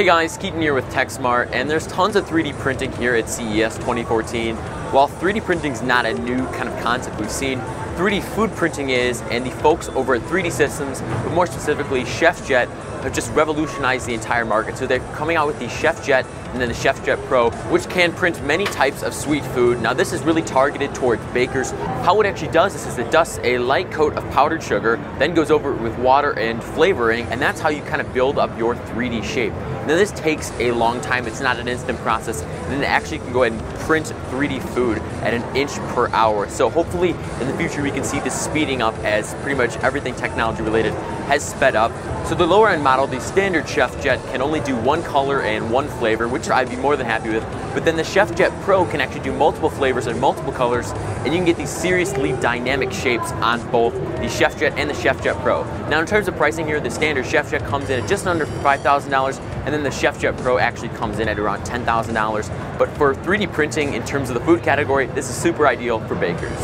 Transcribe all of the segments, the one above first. Hey guys, Keaton here with TechSmart, and there's tons of 3D printing here at CES 2014. While 3D printing's not a new kind of concept we've seen, 3D food printing is, and the folks over at 3D Systems, but more specifically ChefJet, have just revolutionized the entire market. So they're coming out with the ChefJet and then the ChefJet Pro, which can print many types of sweet food. Now this is really targeted towards bakers. How it actually does this is it dusts a light coat of powdered sugar, then goes over it with water and flavoring, and that's how you kind of build up your 3D shape. Now this takes a long time, it's not an instant process, and then actually you can go ahead and print 3D food at an inch per hour. So hopefully in the future we can see this speeding up as pretty much everything technology related has sped up. So the lower end model, the standard ChefJet, can only do one color and one flavor, which I'd be more than happy with. But then the ChefJet Pro can actually do multiple flavors and multiple colors, and you can get these seriously dynamic shapes on both the ChefJet and the ChefJet Pro. Now in terms of pricing here, the standard ChefJet comes in at just under $5,000, and then the ChefJet Pro actually comes in at around $10,000. But for 3D printing in terms of the food category, this is super ideal for bakers.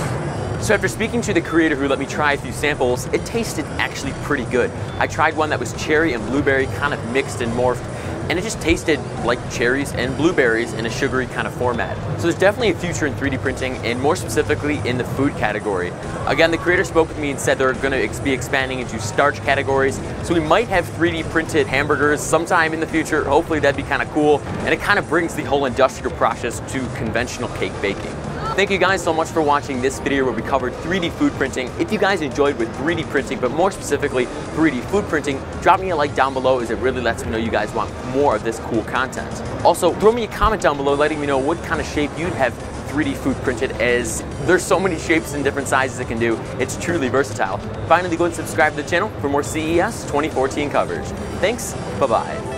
So after speaking to the creator who let me try a few samples, it tasted actually pretty good. I tried one that was cherry and blueberry kind of mixed and morphed, and it just tasted like cherries and blueberries in a sugary kind of format. So there's definitely a future in 3D printing, and more specifically in the food category. Again, the creator spoke with me and said they're gonna be expanding into starch categories, so we might have 3D printed hamburgers sometime in the future. Hopefully that'd be kind of cool, and it kind of brings the whole industrial process to conventional cake baking. Thank you guys so much for watching this video where we covered 3D food printing. If you guys enjoyed with 3D printing, but more specifically 3D food printing, drop me a like down below, as it really lets me know you guys want more of this cool content. Also, throw me a comment down below letting me know what kind of shape you'd have 3D food printed, as there's so many shapes and different sizes it can do. It's truly versatile. Finally, go and subscribe to the channel for more CES 2014 coverage. Thanks, bye-bye.